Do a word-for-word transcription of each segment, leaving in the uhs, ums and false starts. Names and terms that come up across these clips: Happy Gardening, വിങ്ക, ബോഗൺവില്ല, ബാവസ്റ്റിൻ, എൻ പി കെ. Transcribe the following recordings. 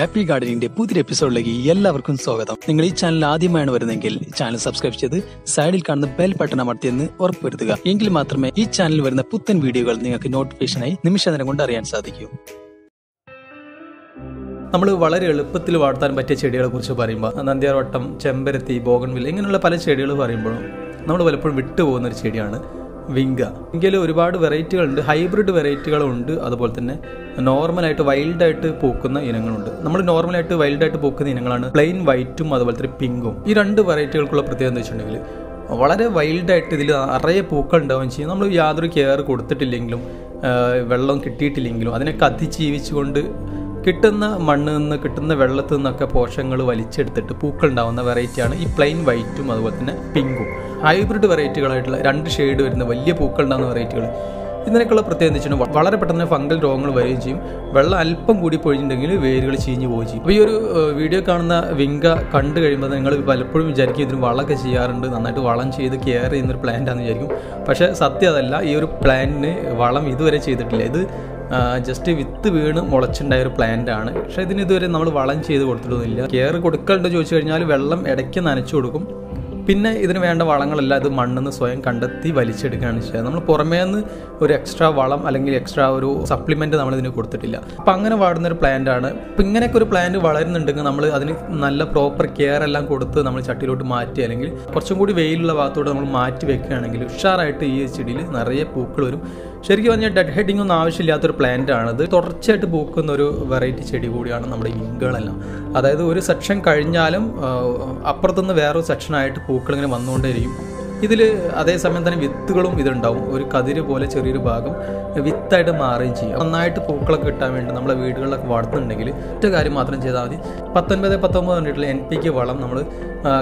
Happy Gardening day, puthi episode lagi, ellavarkkum swagatham. Ningal ee channel aadhimayanu varunengil, channel subscribe cheyidu, side il kannuna bell button amarthiyenne orppeduka. Engil mathrame ee channel varunna puthan videokal ningalkku notification ayi nimisha neram kondu ariyan sadhikku. നമ്മൾ വളരെ എളുപ്പത്തിൽ വളർത്താൻ പറ്റിയ ചെടികളെക്കുറിച്ച് പറയുമ്പോൾ നന്ദ്യാർവട്ടം, ചെമ്പരത്തി, ബോഗൺവില്ല ഇങ്ങനെയുള്ള പല ചെടികൾ പറയുമ്പോൾ നമ്മൾ പലപ്പോഴും വിട്ടുപോകുന്ന ഒരു ചെടിയാണ് വിങ്ക. വിങ്കയിൽ ഒരുപാട് വെറൈറ്റികളുണ്ട്, ഹൈബ്രിഡ് വെറൈറ്റികളുണ്ട്, അതുപോലെ തന്നെ നോർമലായിട്ട് വൈൽഡായിട്ട് പൂക്കുന്ന ഇനങ്ങളുണ്ട്. നമ്മൾ നോർമലായിട്ട് വൈൽഡായിട്ട് പൂക്കുന്ന ഇനങ്ങളാണ് പ്ലെയിൻ വൈറ്റും അതുപോലെ തന്നെ പിങ്കും. ഈ രണ്ട് വെറൈറ്റികൾക്കുള്ള പ്രത്യേകത എന്ന് വെച്ചിട്ടുണ്ടെങ്കിൽ വളരെ വൈൽഡായിട്ട് ഇതിൽ നിറയെ പൂക്കൾ ഉണ്ടാവുകയും ചെയ്യും. നമ്മൾ യാതൊരു കെയർ കൊടുത്തിട്ടില്ലെങ്കിലും വെള്ളം കിട്ടിയിട്ടില്ലെങ്കിലും അതിനൊക്കെ അതിജീവിച്ചുകൊണ്ട് കിട്ടുന്ന മണ്ണിൽ നിന്ന് കിട്ടുന്ന വെള്ളത്തിൽ നിന്നൊക്കെ പോഷകങ്ങൾ വലിച്ചെടുത്തിട്ട് പൂക്കൾ ഉണ്ടാവുന്ന വെറൈറ്റിയാണ് ഈ പ്ലെയിൻ വൈറ്റും അതുപോലെ തന്നെ പിങ്കും. ഹൈബ്രിഡ് വെറൈറ്റികളായിട്ടുള്ള രണ്ട് ഷെയ്ഡ് വരുന്ന വലിയ പൂക്കൾ ഉണ്ടാകുന്ന വെറൈറ്റികൾ ഇതിനൊക്കെയുള്ള പ്രത്യേകത വെച്ചിട്ടുണ്ടെങ്കിൽ വളരെ പെട്ടെന്ന് ഫംഗൽ രോഗങ്ങൾ വരികയും ചെയ്യും. വെള്ളം അല്പം കൂടി പൊഴിഞ്ഞിട്ടുണ്ടെങ്കിൽ വേരുകൾ ചീഞ്ഞു പോവുകയും ചെയ്യും. അപ്പോൾ ഈ ഒരു വീഡിയോ കാണുന്ന വിങ്ക കണ്ടു കഴിയുമ്പോൾ നിങ്ങൾ പലപ്പോഴും വിചാരിക്കും ഇതിന് വളമൊക്കെ ചെയ്യാറുണ്ട്, നന്നായിട്ട് വളം ചെയ്ത് കെയർ ചെയ്യുന്നൊരു പ്ലാന്റാണെന്ന് വിചാരിക്കും. പക്ഷേ സത്യം അതല്ല. ഈ ഒരു പ്ലാന്റിന് വളം ഇതുവരെ ചെയ്തിട്ടില്ല. ഇത് ജസ്റ്റ് വിത്ത് വീണ് മുളച്ചുണ്ടായ ഒരു പ്ലാന്റാണ്. പക്ഷേ ഇതിനിതുവരെ നമ്മൾ വളം ചെയ്ത് കൊടുത്തിട്ടൊന്നുമില്ല. കെയർ കൊടുക്കലുണ്ടോ ചോദിച്ചു കഴിഞ്ഞാൽ വെള്ളം ഇടയ്ക്ക് നനച്ചു കൊടുക്കും. പിന്നെ ഇതിന് വേണ്ട വളങ്ങളെല്ലാം ഇത് മണ്ണിൽ നിന്ന് സ്വയം കണ്ടെത്തി വലിച്ചെടുക്കുകയാണ് ചെയ്യുക. നമ്മൾ പുറമേ നിന്ന് ഒരു എക്സ്ട്രാ വളം അല്ലെങ്കിൽ എക്സ്ട്രാ ഒരു സപ്ലിമെൻറ്റ് നമ്മളിതിന് കൊടുത്തിട്ടില്ല. അപ്പം അങ്ങനെ വാടുന്നൊരു പ്ലാന്റാണ്. ഇപ്പം ഇങ്ങനെയൊക്കെ ഒരു പ്ലാന്റ് വളരുന്നുണ്ടെങ്കിൽ നമ്മൾ അതിന് നല്ല പ്രോപ്പർ കെയർ എല്ലാം കൊടുത്ത് നമ്മൾ ചട്ടിയിലോട്ട് മാറ്റി അല്ലെങ്കിൽ കുറച്ചും കൂടി വെയിലുള്ള ഭാഗത്തോട്ട് നമ്മൾ മാറ്റി വെക്കുകയാണെങ്കിൽ ഉഷാറായിട്ട് ഈ ചെടിയിൽ നിറയെ പൂക്കൾ വരും. ശരിക്കും പറഞ്ഞാൽ ഡെഡ് ഹെഡിങ് ഒന്നും ആവശ്യമില്ലാത്തൊരു പ്ലാന്റാണത്. തുടർച്ചയായിട്ട് പൂക്കുന്ന ഒരു വെറൈറ്റി ചെടി കൂടിയാണ് നമ്മുടെ വിങ്കകളെല്ലാം. അതായത് ഒരു സെക്ഷൻ കഴിഞ്ഞാലും അപ്പുറത്തുനിന്ന് വേറൊരു സെക്ഷനായിട്ട് പൂക്കളിങ്ങനെ വന്നുകൊണ്ടേയിരിക്കും. ഇതിൽ അതേസമയം തന്നെ വിത്തുകളും ഇതുണ്ടാവും. ഒരു കതിര് പോലെ ചെറിയൊരു ഭാഗം വിത്തായിട്ട് മാറുകയും ചെയ്യും. നന്നായിട്ട് പൂക്കളൊക്കെ കിട്ടാൻ വേണ്ടി നമ്മളെ വീടുകളിലൊക്കെ വളർത്തുന്നുണ്ടെങ്കിൽ ഒറ്റ കാര്യം മാത്രം ചെയ്താൽ മതി. പത്തൊൻപത് പത്തൊമ്പത് കണ്ടിട്ടുള്ള എൻ പി കെ വളം നമ്മൾ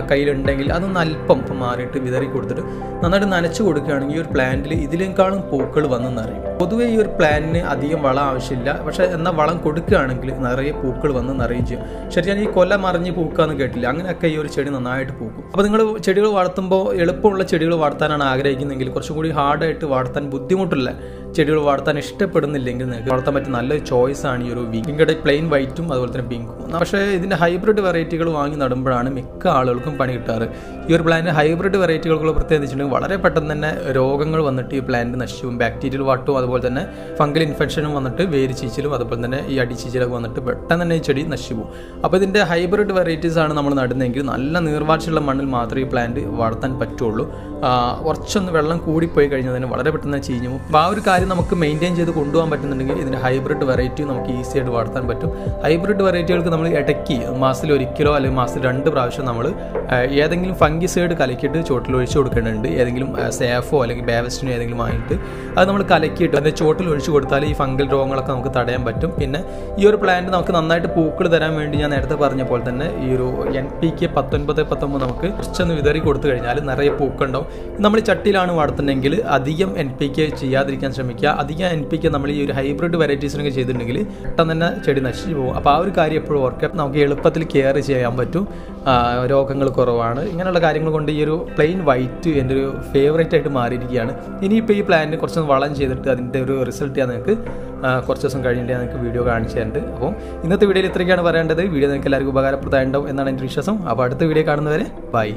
കയ്യിലുണ്ടെങ്കിൽ അതൊന്ന് അല്പം മാറിയിട്ട് വിതറി കൊടുത്തിട്ട് നന്നായിട്ട് നനച്ചു കൊടുക്കുകയാണെങ്കിൽ ഈ ഒരു പ്ലാന്റിൽ ഇതിലേക്കാളും പൂക്കൾ വന്നെന്നറിയും. പൊതുവേ ഈ ഒരു പ്ലാന്റിന് അധികം വളം ആവശ്യമില്ല. പക്ഷേ എന്നാൽ വളം കൊടുക്കുകയാണെങ്കിൽ നിറയെ പൂക്കൾ വന്നെന്നറിയും ചെയ്യും. ശരിയാണ് ഈ കൊല മറിഞ്ഞ് പൂക്കാന്ന് കേട്ടില്ല, അങ്ങനെയൊക്കെ ഈ ഒരു ചെടി നന്നായിട്ട് പൂക്കും. അപ്പോൾ നിങ്ങൾ ചെടികൾ വളർത്തുമ്പോൾ എളുപ്പമുള്ള ചെടികൾ വളർത്താനാണ് ആഗ്രഹിക്കുന്നെങ്കിൽ കുറച്ചും കൂടി ഹാർഡായിട്ട് വളർത്താൻ ബുദ്ധിമുട്ടുള്ള ചെടികൾ വളർത്താൻ ഇഷ്ടപ്പെടുന്നില്ലെങ്കിൽ നിങ്ങൾക്ക് വളർത്താൻ പറ്റിയ നല്ലൊരു ചോയ്സാണ് ഈ ഒരു വിങ്കയുടെ പ്ലെയിൻ വൈറ്റും അതുപോലെ തന്നെ പിങ്കും. പക്ഷേ ഇതിൻ്റെ ഹൈബ്രിഡ് വെറൈറ്റികൾ വാങ്ങി നടുമ്പോഴാണ് മിക്ക ആളുകൾക്കും പണി കിട്ടാറ്. ഈ ഒരു പ്ലാന്റ് ഹൈബ്രിഡ് വെറൈറ്റികൾക്കുള്ള പ്രത്യേകത വെച്ചിട്ടുണ്ടെങ്കിൽ വളരെ പെട്ടെന്ന് തന്നെ രോഗങ്ങൾ വന്നിട്ട് ഈ പ്ലാന്റ് നശിക്കും. ബാക്ടീരിയൽ വാട്ടും അതുപോലെ തന്നെ ഫംഗൽ ഇൻഫെക്ഷനും വന്നിട്ട് വേര് ചീച്ചിലും അതുപോലെ തന്നെ ഈ അടിച്ചീച്ചിലൊക്കെ വന്നിട്ട് പെട്ടെന്ന് തന്നെ ഈ ചെടി നശിക്കും. അപ്പോൾ ഇതിൻ്റെ ഹൈബ്രിഡ് വെറൈറ്റീസാണ് നമ്മൾ നടുന്നതെങ്കിൽ നല്ല നീർവാർച്ചയുള്ള മണ്ണിൽ മാത്രമേ ഈ പ്ലാന്റ് വളർത്താൻ പറ്റുള്ളൂ. കുറച്ചൊന്ന് വെള്ളം കൂടിപ്പോയി കഴിഞ്ഞാൽ തന്നെ വളരെ പെട്ടെന്ന് ചീഞ്ഞു. അപ്പോൾ ആ ഒരു കാര്യം നമുക്ക് മെയിൻറ്റെയിൻ ചെയ്ത് കൊണ്ടുപോകാൻ പറ്റുന്നുണ്ടെങ്കിൽ ഇതിൻ്റെ ഹൈബ്രിഡ് വെറൈറ്റി നമുക്ക് ഈസി ആയിട്ട് വളർത്താൻ പറ്റും. ഹൈബ്രിഡ് വെറൈറ്റികൾക്ക് നമ്മൾ ഇടയ്ക്ക് മാസത്തിൽ ഒരിക്കലോ അല്ലെങ്കിൽ മാസത്തിൽ രണ്ട് പ്രാവശ്യം നമ്മൾ ഏതെങ്കിലും ഫംഗിസൈഡ് കലക്കിയിട്ട് ചുവട്ടിലൊഴിച്ച് കൊടുക്കേണ്ടതുണ്ട്. ഏതെങ്കിലും സേഫോ അല്ലെങ്കിൽ ബാവസ്റ്റിനോ ഏതെങ്കിലും ആയിട്ട് അത് നമ്മൾ കലക്കിയിട്ട് അതിൻ്റെ ചുവട്ടിൽ ഒഴിച്ചു കൊടുത്താൽ ഈ ഫംഗൽ രോഗങ്ങളൊക്കെ നമുക്ക് തടയാൻ പറ്റും. പിന്നെ ഈ ഒരു പ്ലാന്റ് നമുക്ക് നന്നായിട്ട് പൂക്കൾ തരാൻ വേണ്ടി ഞാൻ നേരത്തെ പറഞ്ഞ പോലെ തന്നെ ഈ ഒരു എൻ പി കെ പത്തൊൻപത് പത്തൊമ്പത് നമുക്ക് കുറച്ചൊന്ന് വിതറി കൊടുത്തു കഴിഞ്ഞാൽ നിറയെ പൂക്കൾ ഉണ്ടാവും. നമ്മൾ ചട്ടിയിലാണ് വളർത്തുന്നതെങ്കിൽ അധികം എൻ പി കെ ചെയ്യാതിരിക്കാൻ ശ്രമിക്കുക. അധികം എൻ പി കെ നമ്മൾ ഈ ഒരു ഹൈബ്രിഡ് വെറൈറ്റീസിനൊക്കെ ചെയ്തിട്ടുണ്ടെങ്കിൽ പെട്ടെന്ന് തന്നെ ചെടി നശിച്ചു പോകും. അപ്പോൾ ആ ഒരു കാര്യം എപ്പോഴും ഓർക്കുക. നമുക്ക് എളുപ്പത്തിൽ കെയർ ചെയ്യാൻ പറ്റും, രോഗങ്ങൾ കുറവാണ്. ഇങ്ങനെയുള്ള കാര്യങ്ങൾ കൊണ്ട് ഈ ഒരു പ്ലെയിൻ വൈറ്റ് എൻ്റെ ഒരു ഫേവറേറ്റ് ആയിട്ട് മാറിയിരിക്കുകയാണ്. ഇനിയിപ്പോൾ ഈ പ്ലാനിന് കുറച്ച് വളം ചെയ്തിട്ട് അതിൻ്റെ ഒരു റിസൾട്ട് ഞാൻ നിങ്ങൾക്ക് കുറച്ച് ദിവസം കഴിഞ്ഞിട്ട് ഞാൻ നിങ്ങൾക്ക് വീഡിയോ കാണിച്ചു തരുന്നുണ്ട്. അപ്പോൾ ഇന്നത്തെ വീഡിയോയിൽ ഇത്രയൊക്കെയാണ് പറയേണ്ടത്. വീഡിയോ നിങ്ങൾക്ക് എല്ലാവർക്കും ഉപകാരപ്രദമായിട്ടുണ്ടാവും എന്നാണ് എൻ്റെ വിശ്വാസം. അപ്പോൾ അടുത്ത വീഡിയോ കാണുന്നവരെ ബൈ.